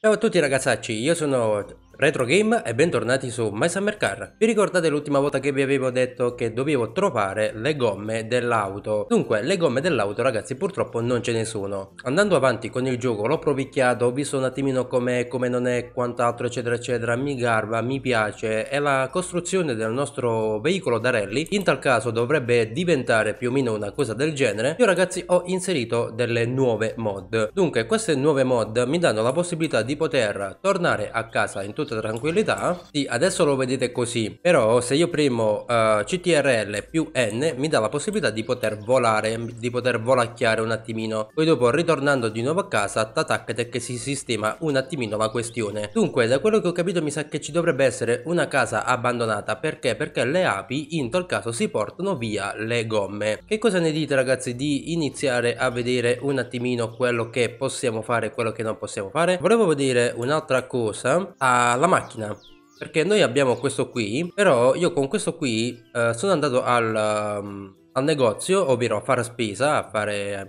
Ciao a tutti ragazzacci, io sono Retro Game e bentornati su My Summer Car. Vi ricordate l'ultima volta che vi avevo detto che dovevo trovare le gomme dell'auto? Dunque, le gomme dell'auto ragazzi purtroppo non ce ne sono. Andando avanti con il gioco l'ho provicchiato, ho visto un attimino com'è, come non è, quant'altro eccetera eccetera, mi garba, mi piace. È la costruzione del nostro veicolo da rally, in tal caso dovrebbe diventare più o meno una cosa del genere. Io ragazzi ho inserito delle nuove mod, dunque queste nuove mod mi danno la possibilità di poter tornare a casa in tutta tranquillità. Sì, adesso lo vedete così, però se io premo CTRL+N mi dà la possibilità di poter volare, di poter volacchiare un attimino, poi dopo ritornando di nuovo a casa tac che si sistema un attimino la questione. Dunque da quello che ho capito mi sa che ci dovrebbe essere una casa abbandonata, perché le api in tal caso si portano via le gomme. Che cosa ne dite ragazzi di iniziare a vedere un attimino quello che possiamo fare e quello che non possiamo fare? Volevo dire un'altra cosa alla macchina, perché noi abbiamo questo qui, però io con questo qui sono andato al negozio, ovvero a fare spesa, a fare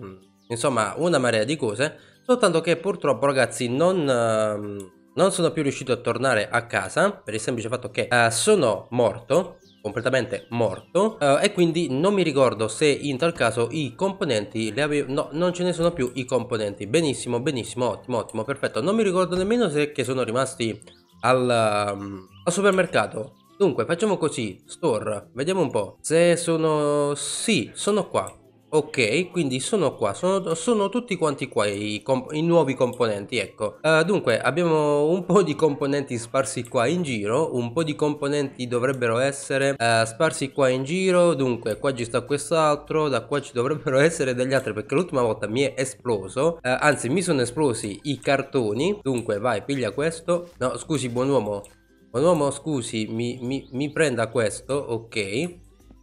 insomma una marea di cose, soltanto che purtroppo ragazzi non sono più riuscito a tornare a casa per il semplice fatto che sono morto, completamente morto, e quindi non mi ricordo se in tal caso i componenti li avevo. No, non ce ne sono più i componenti. Benissimo, ottimo, perfetto. Non mi ricordo nemmeno se che sono rimasti al supermercato. Dunque facciamo così, store, vediamo un po' se sono, sì, sono qua. Ok, quindi sono qua, sono tutti quanti qua i nuovi componenti, ecco. Dunque abbiamo un po' di componenti sparsi qua in giro, un po' di componenti dovrebbero essere sparsi qua in giro. Dunque qua ci sta quest'altro, da qua ci dovrebbero essere degli altri, perché l'ultima volta mi è esploso, anzi mi sono esplosi i cartoni. Dunque vai, piglia questo, no scusi buon uomo, scusi, mi prenda questo, ok,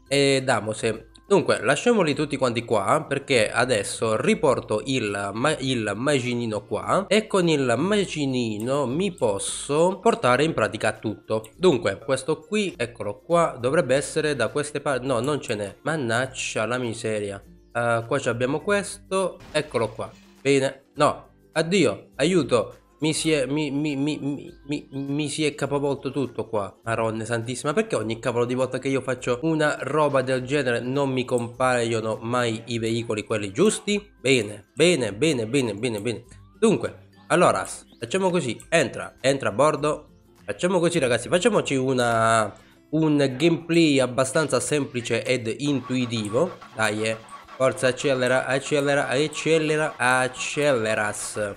e damose. Dunque lasciamoli tutti quanti qua, perché adesso riporto il macinino qua e con il macinino mi posso portare in pratica tutto. Dunque questo qui, eccolo qua, dovrebbe essere da queste parti, no non ce n'è, mannaggia la miseria. Qua abbiamo questo, eccolo qua, bene, no, addio, aiuto, mi si è capovolto tutto qua. Madonna santissima, perché ogni cavolo di volta che io faccio una roba del genere non mi compaiono mai i veicoli quelli giusti? Bene. Dunque, allora, facciamo così, entra a bordo. Facciamo così ragazzi, facciamoci un gameplay abbastanza semplice ed intuitivo. Dai, forza, acceleras.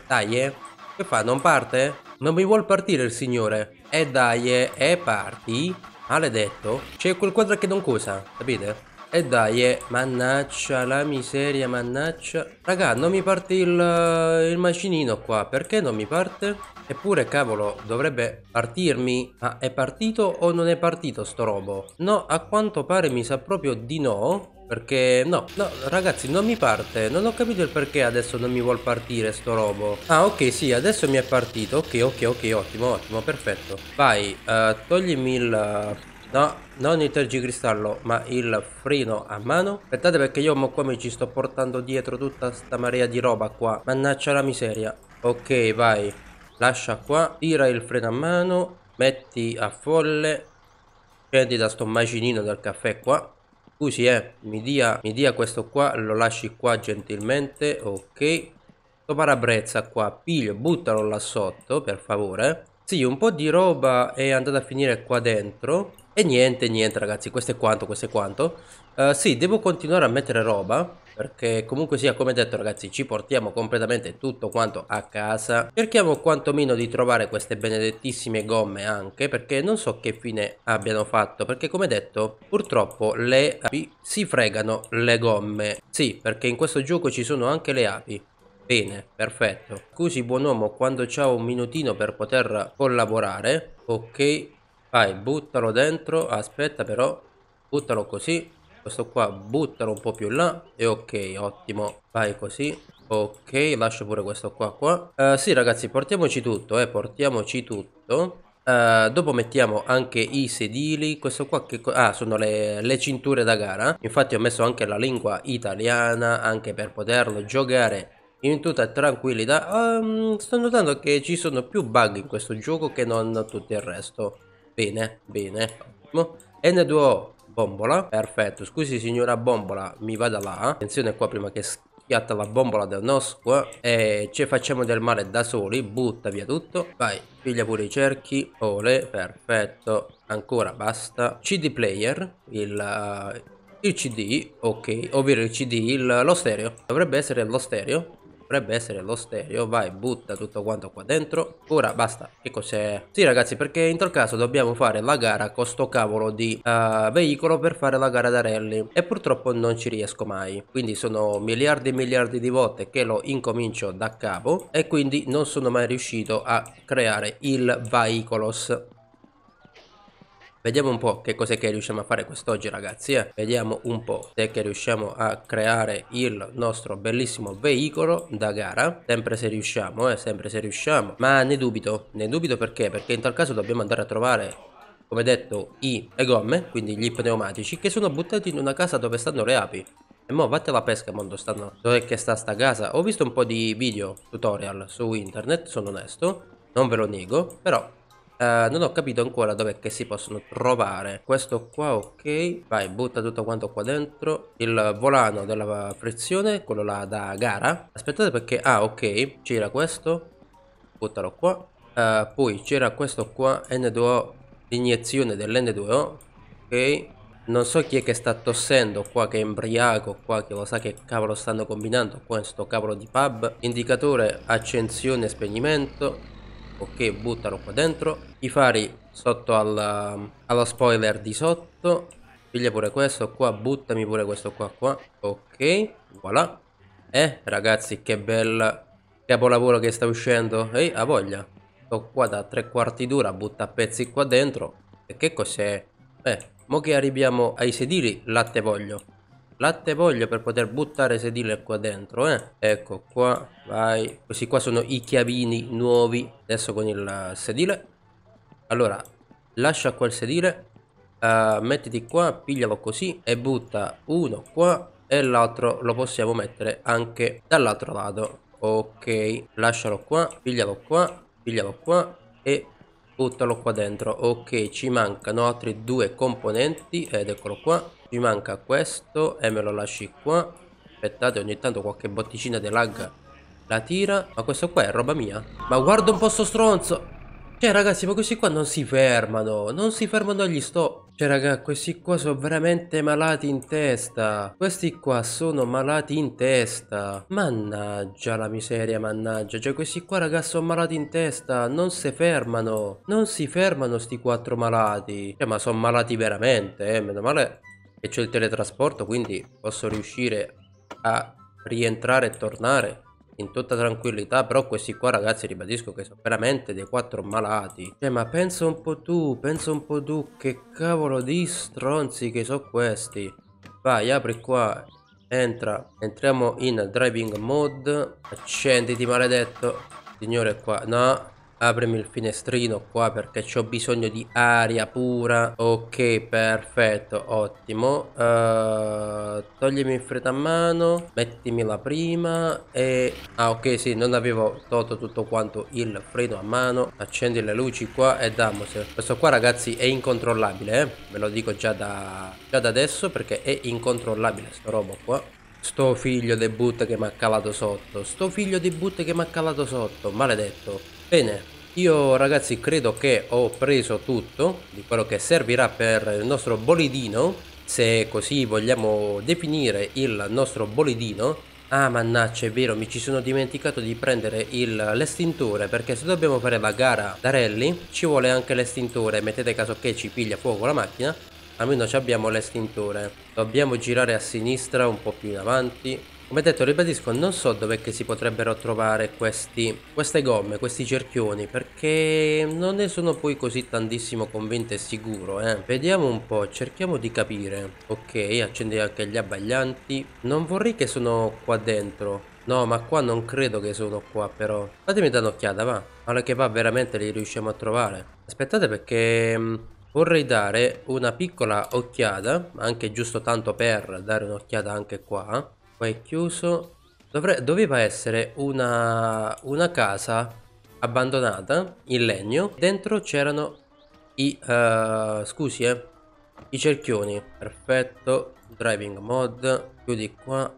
Dai, Che fa? Non parte? Non mi vuol partire il signore. E dai, parti. Maledetto. C'è quel quadro che non cosa, capite? E dai, mannaggia la miseria, mannaggia. Raga, non mi parte il macinino qua. Perché non mi parte? Eppure, cavolo, dovrebbe partirmi. Ma è partito o non è partito sto robo? No, a quanto pare mi sa proprio di no. Perché no ragazzi non mi parte, non ho capito il perché adesso non mi vuol partire sto robo. Ah ok, sì, adesso mi è partito, ok, ottimo, perfetto. Vai, toglimi il, no, non il tergicristallo ma il freno a mano. Aspettate perché io qua mi ci sto portando dietro tutta sta marea di roba qua, mannaggia la miseria. Ok vai, lascia qua, tira il freno a mano, metti a folle, prendi da sto macinino del caffè qua. Scusi, mi dia questo qua, lo lasci qua gentilmente, ok. Sto parabrezza qua, piglio, buttalo là sotto, per favore. Sì, un po' di roba è andata a finire qua dentro. E niente ragazzi, questo è quanto. Sì, devo continuare a mettere roba, perché comunque sia, come detto ragazzi, ci portiamo completamente tutto quanto a casa. Cerchiamo quantomeno di trovare queste benedettissime gomme anche, perché non so che fine abbiano fatto, perché come detto purtroppo le api si fregano le gomme. Sì, perché in questo gioco ci sono anche le api. Bene, perfetto. Scusi buon uomo, quando c'ha un minutino per poter collaborare. Ok, vai, buttalo dentro, aspetta però, buttalo così, questo qua buttalo un po' più là e ok, ottimo, vai così, ok, lascio pure questo qua. Sì ragazzi, portiamoci tutto. Dopo mettiamo anche i sedili, questo qua che sono le cinture da gara, infatti ho messo anche la lingua italiana anche per poterlo giocare in tutta tranquillità. Sto notando che ci sono più bug in questo gioco che non tutto il resto. Bene, bene, ottimo. N2O bombola, perfetto. Scusi signora bombola, mi vada là. Attenzione qua prima che schiatta la bombola del nostro. E ci facciamo del male da soli. Butta via tutto. Vai, piglia pure i cerchi. Ole, perfetto. Ancora, basta. CD player, il CD, ok, ovvero il CD, lo stereo. Dovrebbe essere lo stereo. Dovrebbe essere lo stereo. Vai, butta tutto quanto qua dentro. Ora basta. Che cos'è? Sì ragazzi, perché in tal caso dobbiamo fare la gara con sto cavolo di veicolo per fare la gara da rally, e purtroppo non ci riesco mai. Quindi sono miliardi e miliardi di volte che lo incomincio da capo, e quindi non sono mai riuscito a creare il veicolos. Vediamo un po' che cos'è che riusciamo a fare quest'oggi ragazzi, eh. Vediamo un po' se che riusciamo a creare il nostro bellissimo veicolo da gara. Sempre se riusciamo, sempre se riusciamo. Ma ne dubito perché? Perché in tal caso dobbiamo andare a trovare, come detto, le gomme, quindi gli pneumatici, che sono buttati in una casa dove stanno le api. E mo vatte la pesca mondo stanno. Dov'è che sta sta casa? Ho visto un po' di video tutorial su internet, sono onesto, non ve lo nego, però... non ho capito ancora dov'è che si possono trovare. Questo qua, ok. Vai, butta tutto quanto qua dentro. Il volano della frizione, quello là da gara. Aspettate perché... ah, ok, c'era questo. Buttalo qua. Poi c'era questo qua, N2O, iniezione dell'N2O. Ok. Non so chi è che sta tossendo qua, che è imbriaco qua, che lo sa che cavolo stanno combinando qua in sto cavolo di pub. Indicatore accensione e spegnimento. Ok, buttalo qua dentro. I fari sotto allo spoiler di sotto. Piglia pure questo qua, buttami pure questo qua Ok, voilà. Ragazzi, che bel capolavoro che sta uscendo. Ehi, ha voglia. Sto qua da tre quarti d'ora, butta pezzi qua dentro. E che cos'è? Mo che arriviamo ai sedili, latte voglio. Latte voglio per poter buttare sedile qua dentro, Ecco qua, vai. Questi qua sono i chiavini nuovi. Adesso con il sedile. Allora, lascia qua il sedile. Mettiti qua, piglialo così. E butta uno qua. E l'altro lo possiamo mettere anche dall'altro lato. Ok, lascialo qua, piglialo qua, piglialo qua. E buttalo qua dentro. Ok, ci mancano altri due componenti. Ed eccolo qua. Mi manca questo e me lo lasci qua. Aspettate, ogni tanto qualche botticina di lag la tira. Ma questo qua è roba mia. Ma guarda un po' sto stronzo. Cioè ragazzi, ma questi qua non si fermano. Non si fermano agli sto. Cioè raga, questi qua sono veramente malati in testa. Questi qua sono malati in testa. Mannaggia la miseria, mannaggia. Cioè questi qua raga sono malati in testa. Non si fermano. Non si fermano sti quattro malati. Cioè ma sono malati veramente, meno male. E c'è il teletrasporto, quindi posso riuscire a rientrare e tornare in tutta tranquillità. Però questi qua ragazzi, ribadisco che sono veramente dei quattro malati. Cioè ma pensa un po' tu, pensa un po' tu, che cavolo di stronzi che sono questi. Vai, apri qua, entra. Entriamo in driving mode. Accenditi maledetto. Signore qua, no. Aprimi il finestrino qua perché ho bisogno di aria pura. Ok, perfetto, ottimo. Toglimi il freno a mano. Mettimi la prima. E... ah ok, sì, non avevo tolto tutto quanto il freno a mano. Accendi le luci qua e dammose. Questo qua ragazzi è incontrollabile, ve lo dico già da adesso, perché è incontrollabile sto robo qua. Sto figlio di butta che mi ha calato sotto. Sto figlio di butta che mi ha calato sotto. Maledetto. Bene, io ragazzi credo che ho preso tutto di quello che servirà per il nostro bolidino, se così vogliamo definire il nostro bolidino. Ah mannaggia, è vero, mi ci sono dimenticato di prendere l'estintore, perché se dobbiamo fare la gara da rally ci vuole anche l'estintore. Mettete caso che ci piglia fuoco la macchina, almeno ci abbiamo l'estintore. Dobbiamo girare a sinistra un po' più in avanti. Come detto, ribadisco, non so dov'è che si potrebbero trovare queste gomme, questi cerchioni, perché non ne sono poi così tantissimo convinto e sicuro, Vediamo un po', cerchiamo di capire. Ok, accendi anche gli abbaglianti. Non vorrei che sono qua dentro. No, ma qua non credo che sono qua, però. Fatemi dare un'occhiata, va. Allora che va, veramente li riusciamo a trovare. Aspettate perché... vorrei dare una piccola occhiata, anche giusto tanto per dare un'occhiata anche qua. Qua è chiuso, Doveva essere una casa abbandonata in legno. Dentro c'erano i cerchioni. Perfetto. Driving mode, chiudi qua,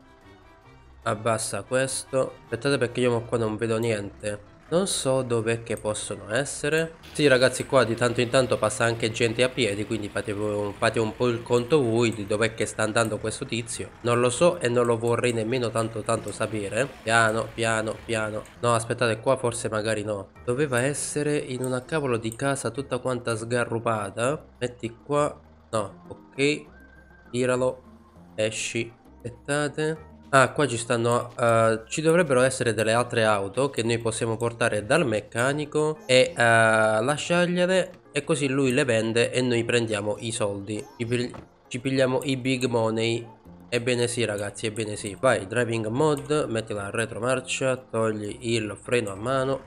abbassa questo. Aspettate perché io qua non vedo niente. Non so dov'è che possono essere. Sì ragazzi, qua di tanto in tanto passa anche gente a piedi, quindi fate un po' il conto voi di dov'è che sta andando questo tizio. Non lo so e non lo vorrei nemmeno tanto sapere. Piano piano piano. No aspettate, qua forse magari no. Doveva essere in una cavolo di casa tutta quanta sgarrupata. Metti qua. No, ok. Tiralo. Esci. Aspettate. Ah, qua ci stanno, ci dovrebbero essere delle altre auto che noi possiamo portare dal meccanico e lasciargliele, e così lui le vende e noi prendiamo i soldi, ci pigliamo i big money. Ebbene sì ragazzi, ebbene sì. Vai, driving mode, mettila a retromarcia, togli il freno a mano.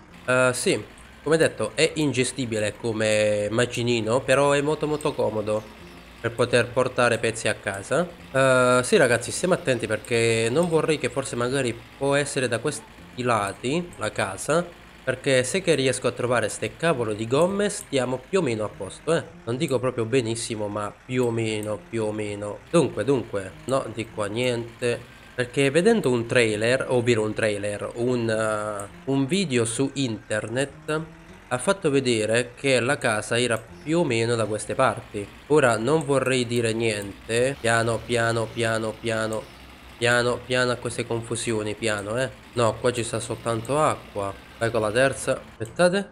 Sì, come detto è ingestibile come macinino, però è molto comodo per poter portare pezzi a casa. Sì ragazzi, stiamo attenti perché non vorrei che forse magari può essere da questi lati la casa, perché se che riesco a trovare ste cavolo di gomme stiamo più o meno a posto, eh. Non dico proprio benissimo, ma più o meno. Dunque, no, di qua niente, perché vedendo un trailer, ovvero un video su internet, ha fatto vedere che la casa era più o meno da queste parti. Ora non vorrei dire niente. Piano a queste confusioni, piano, eh. No, qua ci sta soltanto acqua. Vai con la terza. Aspettate.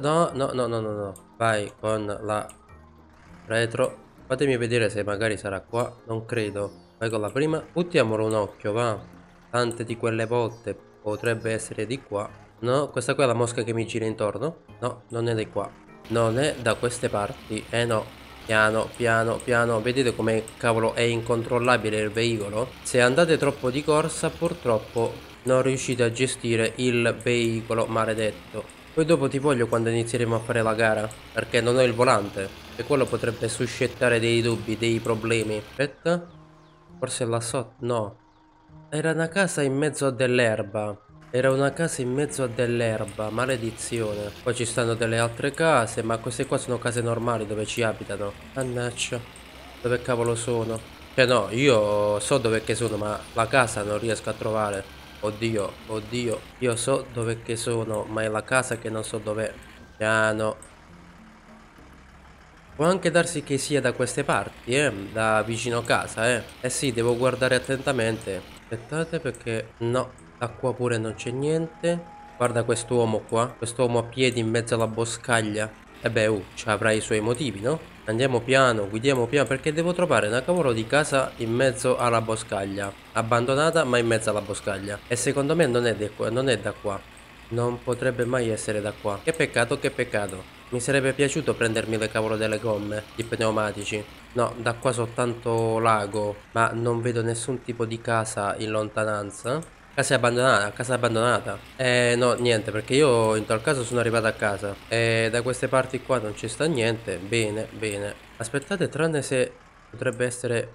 No. Vai con la retro. Fatemi vedere se magari sarà qua. Non credo. Vai con la prima. Buttiamolo un occhio, va. Tante di quelle volte potrebbe essere di qua. No, questa qua è la mosca che mi gira intorno. No, non è di qua. Non è da queste parti. Eh no. Piano. Vedete come cavolo è incontrollabile il veicolo? Se andate troppo di corsa, purtroppo non riuscite a gestire il veicolo maledetto. Poi dopo ti voglio quando inizieremo a fare la gara, perché non ho il volante e quello potrebbe suscitare dei dubbi, dei problemi. Aspetta. Forse là sotto. No. Era una casa in mezzo a dell'erba. Maledizione. Poi ci stanno delle altre case, ma queste qua sono case normali dove ci abitano. Mannaggia. Dove cavolo sono? Cioè no, io so dove che sono, ma la casa non riesco a trovare. Oddio. Io so dove che sono, ma è la casa che non so dov'è. Piano. Può anche darsi che sia da queste parti, da vicino casa, eh. Eh sì, devo guardare attentamente. Aspettate perché... no. Qua pure non c'è niente. Guarda quest'uomo qua, quest'uomo a piedi in mezzo alla boscaglia. E beh, ci avrà i suoi motivi, no? Andiamo piano, guidiamo piano, perché devo trovare una cavolo di casa in mezzo alla boscaglia, abbandonata ma in mezzo alla boscaglia. E secondo me non è da qua. Non potrebbe mai essere da qua. Che peccato. Mi sarebbe piaciuto prendermi le cavolo delle gomme, i pneumatici. No, da qua soltanto lago, ma non vedo nessun tipo di casa in lontananza. Casa abbandonata. No, niente, perché io in tal caso sono arrivato a casa. E da queste parti qua non ci sta niente. Bene. Aspettate, tranne se potrebbe essere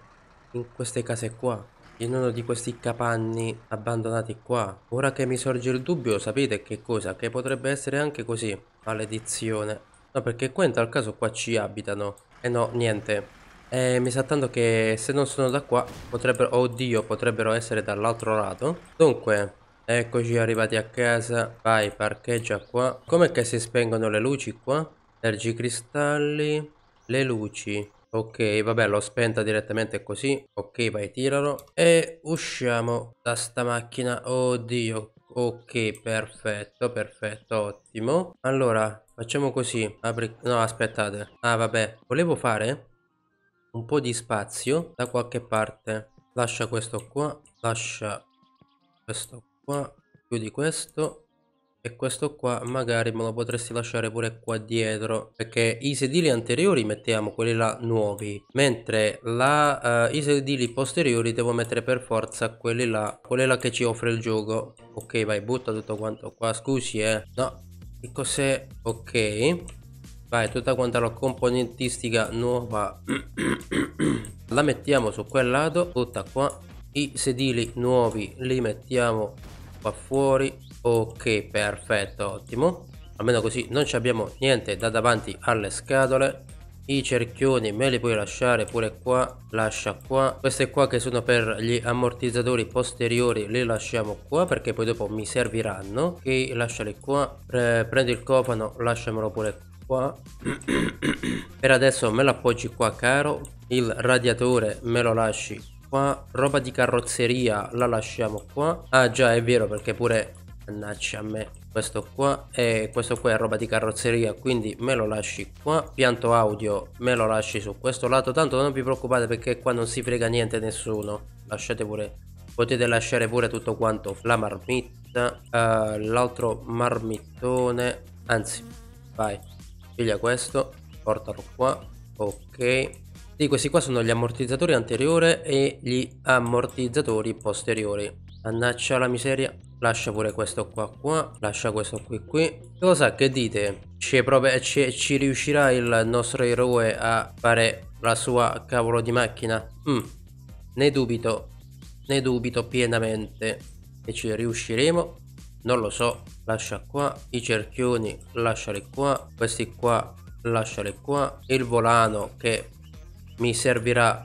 in queste case qua, in uno di questi capanni abbandonati qua. Ora che mi sorge il dubbio, sapete che cosa? Che potrebbe essere anche così. Maledizione. No, perché qua in tal caso qua ci abitano. No, niente. Mi sa tanto che se non sono da qua potrebbero, oddio, potrebbero essere dall'altro lato. Dunque, eccoci arrivati a casa. Vai, parcheggia qua. Com'è che si spengono le luci qua? Tergicristalli, le luci. Ok, vabbè, l'ho spenta direttamente così. Ok, vai, tiralo. E usciamo da sta macchina. Oddio. Ok, perfetto, ottimo. Allora, facciamo così. No, aspettate. Ah, vabbè, volevo fare un po' di spazio da qualche parte. Lascia questo qua, lascia questo qua, chiudi questo, e questo qua magari me lo potresti lasciare pure qua dietro, perché i sedili anteriori mettiamo quelli là nuovi, mentre i sedili posteriori devo mettere per forza quelli là che ci offre il gioco. Ok, vai, butta tutto quanto qua. Scusi, no, che cos'è? Ok, vai, tutta quanta la componentistica nuova la mettiamo su quel lato, tutta qua, I sedili nuovi li mettiamo qua fuori. Ok, perfetto, ottimo. Almeno così non ci abbiamo niente da davanti alle scatole. I cerchioni me li puoi lasciare pure qua, lascia qua. Queste qua che sono per gli ammortizzatori posteriori le lasciamo qua perché poi dopo mi serviranno. Ok, lasciali qua. Prendi il cofano, lasciamelo pure qua. Per adesso me lo appoggi qua, caro. Il radiatore me lo lasci qua. Roba di carrozzeria la lasciamo qua. Ah già, è vero, perché pure, mannaggia a me, questo qua e questo qua è roba di carrozzeria, quindi me lo lasci qua. Pianto audio me lo lasci su questo lato, tanto non vi preoccupate perché qua non si frega niente nessuno. Lasciate pure, potete lasciare pure tutto quanto, la marmitta, l'altro marmittone, anzi vai, piglia questo, portalo qua. Ok, sì, questi qua sono gli ammortizzatori anteriore e gli ammortizzatori posteriori. Mannaggia la miseria. Lascia pure questo qua qua, lascia questo qui qui. Cosa che dite? Ci riuscirà il nostro eroe a fare la sua cavolo di macchina? Ne dubito pienamente che ci riusciremo, non lo so. Lascia qua, i cerchioni lasciali qua, questi qua lasciali qua, il volano che mi servirà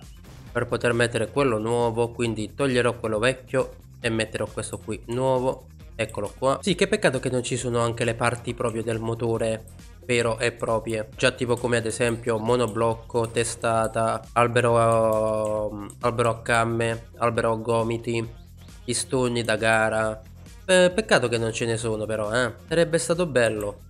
per poter mettere quello nuovo, quindi toglierò quello vecchio e metterò questo qui nuovo, eccolo qua. Sì, che peccato che non ci sono anche le parti proprio del motore vero e proprie, già tipo come ad esempio monoblocco, testata, albero a camme, albero a gomiti, pistoni da gara. Peccato che non ce ne sono però, sarebbe stato bello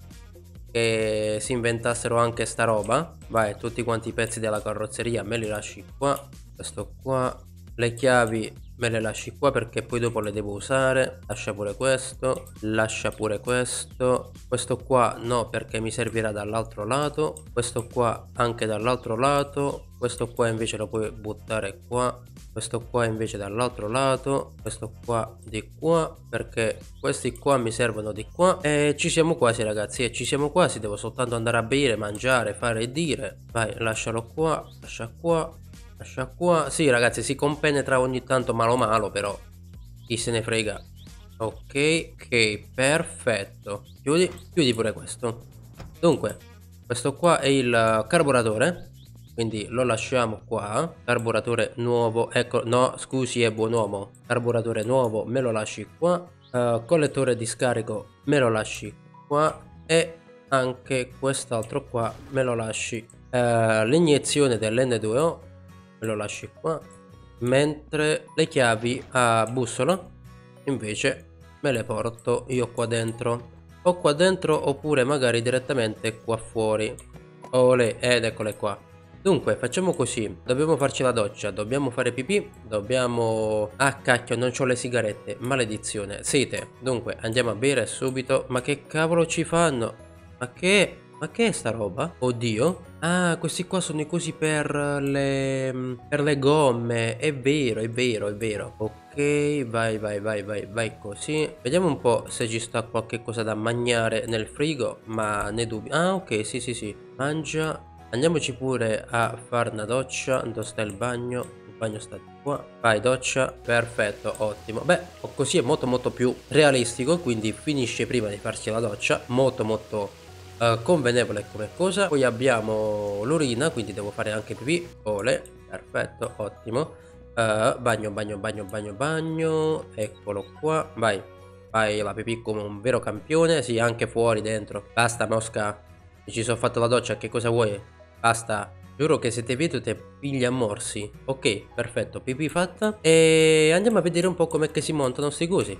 che si inventassero anche sta roba. Vai, tutti quanti i pezzi della carrozzeria me li lasci qua, questo qua, le chiavi me le lasci qua perché poi dopo le devo usare. Lascia pure questo, lascia pure questo, questo qua no perché mi servirà dall'altro lato, questo qua anche dall'altro lato, questo qua invece lo puoi buttare qua, questo qua invece dall'altro lato, questo qua di qua perché questi qua mi servono di qua. E ci siamo quasi ragazzi, e ci siamo quasi, devo soltanto andare a bere, mangiare, fare e dire. Vai, lascialo qua, lascia qua, lascia qua. Sì ragazzi, si compenetra ogni tanto malo malo, però chi se ne frega. Ok, ok, perfetto. Chiudi, chiudi pure questo. Dunque, questo qua è il carburatore, quindi lo lasciamo qua. Carburatore nuovo, ecco, no scusi, è buon uomo. Carburatore nuovo me lo lasci qua. Collettore di scarico me lo lasci qua. E anche quest'altro qua me lo lasci. L'iniezione dell'N2O lo lasci qua, mentre le chiavi a bussola invece me le porto io qua dentro, o qua dentro oppure magari direttamente qua fuori. Olè, ed eccole qua. Dunque facciamo così, dobbiamo farci la doccia, dobbiamo fare pipì, dobbiamo... ah cacchio, non c'ho le sigarette, maledizione, sete. Dunque andiamo a bere subito. Ma che cavolo ci fanno? Ma che è sta roba? Oddio. Ah, questi qua sono i cosi per le gomme. È vero, è vero, è vero. Ok, vai, vai, vai, vai, vai così. Vediamo un po' se ci sta qualche cosa da mangiare nel frigo, ma ne dubito. Ah, ok, sì, sì, sì. Mangia. Andiamoci pure a fare una doccia. Dove sta il bagno? Il bagno sta qua. Vai, doccia. Perfetto, ottimo. Beh, così è molto, molto più realistico, quindi finisce prima di farsi la doccia. Molto, molto... convenevole come cosa. Poi abbiamo l'urina, quindi devo fare anche pipì. Ole, perfetto, ottimo. Bagno, bagno, bagno, bagno, bagno, eccolo qua. Vai, vai la pipì come un vero campione. Sì, anche fuori, dentro. Basta mosca, mi ci sono fatto la doccia, che cosa vuoi? Basta, giuro che se te vedo te piglia a morsi. Ok, perfetto, pipì fatta. E andiamo a vedere un po' com'è che si montano sti cosi,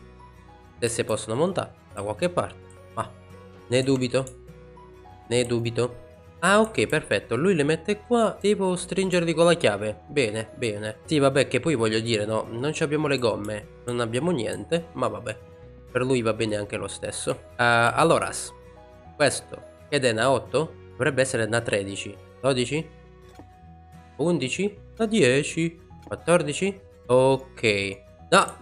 se si possono montare da qualche parte. Ma ne dubito, ne dubito. Ah ok, perfetto, lui le mette qua, devo stringerli con la chiave. Bene, bene. Sì vabbè, che poi voglio dire, no, non abbiamo le gomme, non abbiamo niente, ma vabbè, per lui va bene anche lo stesso. Allora, questo ed è una 8, dovrebbe essere una 13, 12, 11, una 10, 14. Ok, no,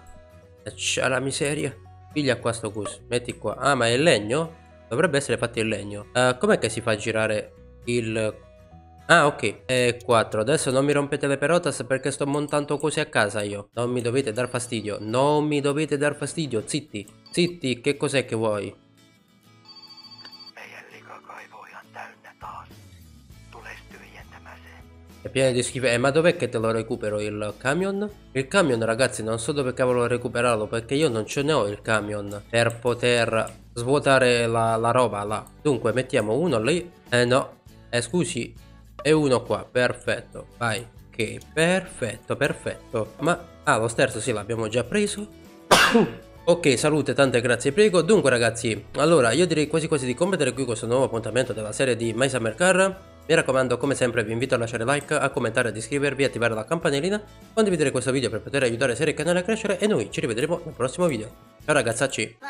c'ha la miseria. Piglia qua sto cus, metti qua. Ah, ma è il legno? Dovrebbe essere fatto in legno. Com'è che si fa girare il Ah, ok. E 4. Adesso non mi rompete le pelotas perché sto montando cose a casa io. Non mi dovete dar fastidio. Non mi dovete dar fastidio. Zitti. Zitti, che cos'è che vuoi? È pieno di schifo. Ma dov'è che te lo recupero il camion? Il camion, ragazzi, non so dove cavolo recuperarlo, perché io non ce ne ho il camion per poter svuotare la roba là. Dunque mettiamo uno lì. No, scusi, e uno qua. Perfetto, vai. Che perfetto, perfetto. Ma, ah, lo sterzo sì, l'abbiamo già preso. Ok, salute, tante grazie, prego. Dunque ragazzi, allora io direi quasi quasi di combattere qui questo nuovo appuntamento della serie di My Summer Car. Mi raccomando, come sempre vi invito a lasciare like, a commentare, ad iscrivervi, attivare la campanellina, condividere questo video per poter aiutare serie e canale a crescere, e noi ci rivedremo nel prossimo video. Ciao ragazzacci!